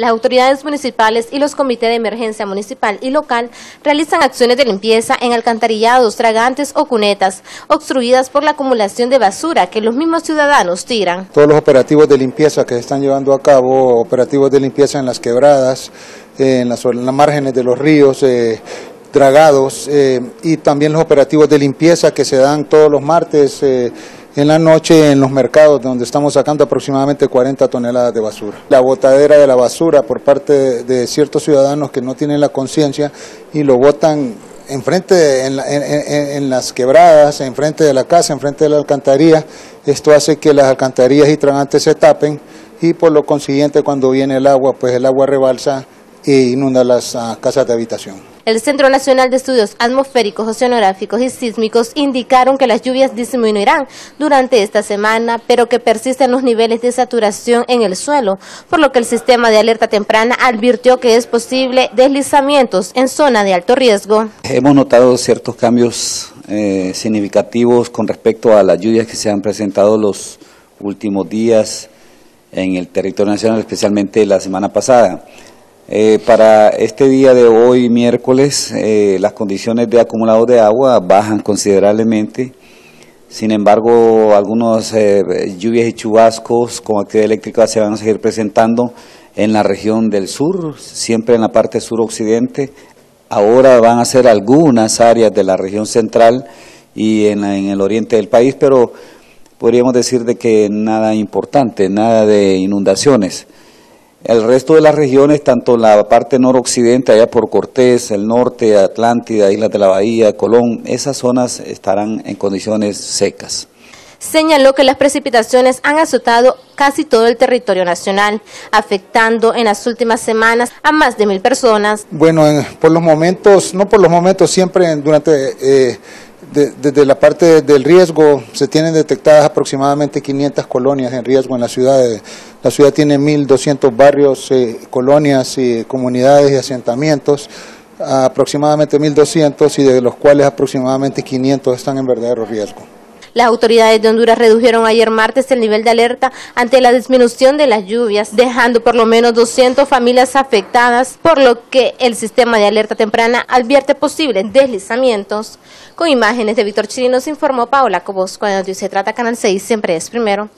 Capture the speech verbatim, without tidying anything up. Las autoridades municipales y los comités de emergencia municipal y local realizan acciones de limpieza en alcantarillados, tragantes o cunetas, obstruidas por la acumulación de basura que los mismos ciudadanos tiran. Todos los operativos de limpieza que se están llevando a cabo, operativos de limpieza en las quebradas, en las, en las márgenes de los ríos, eh, dragados, eh, y también los operativos de limpieza que se dan todos los martes eh, en la noche en los mercados, donde estamos sacando aproximadamente cuarenta toneladas de basura. La botadera de la basura por parte de ciertos ciudadanos que no tienen la conciencia y lo botan enfrente, en, la, en, en, en las quebradas, enfrente de la casa, enfrente de la alcantarilla. Esto hace que las alcantarillas y tragantes se tapen y por lo consiguiente cuando viene el agua, pues el agua rebalsa e inunda las uh, casas de habitación. El Centro Nacional de Estudios Atmosféricos, Oceanográficos y Sísmicos indicaron que las lluvias disminuirán durante esta semana, pero que persisten los niveles de saturación en el suelo, por lo que el Sistema de Alerta Temprana advirtió que es posible deslizamientos en zona de alto riesgo. Hemos notado ciertos cambios eh, significativos con respecto a las lluvias que se han presentado los últimos días en el territorio nacional, especialmente la semana pasada. Eh, para este día de hoy, miércoles, eh, las condiciones de acumulado de agua bajan considerablemente. Sin embargo, algunas eh, lluvias y chubascos con actividad eléctrica se van a seguir presentando en la región del sur, siempre en la parte suroccidente. Ahora van a ser algunas áreas de la región central y en, en el oriente del país, pero podríamos decir de que nada importante, nada de inundaciones. El resto de las regiones, tanto la parte noroccidente, allá por Cortés, el norte, Atlántida, Islas de la Bahía, Colón, esas zonas estarán en condiciones secas. Señaló que las precipitaciones han azotado casi todo el territorio nacional, afectando en las últimas semanas a más de mil personas. Bueno, por los momentos, no por los momentos, siempre durante... Eh, Desde la parte del riesgo se tienen detectadas aproximadamente quinientas colonias en riesgo en la ciudad. La ciudad tiene mil doscientos barrios, eh, colonias, y comunidades y asentamientos, aproximadamente mil doscientos, y de los cuales aproximadamente quinientos están en verdadero riesgo. Las autoridades de Honduras redujeron ayer martes el nivel de alerta ante la disminución de las lluvias, dejando por lo menos doscientas familias afectadas, por lo que el Sistema de Alerta Temprana advierte posibles deslizamientos. Con imágenes de Víctor Chirino se informó Paola Cobos. Cuando se trata Canal seis, siempre es primero.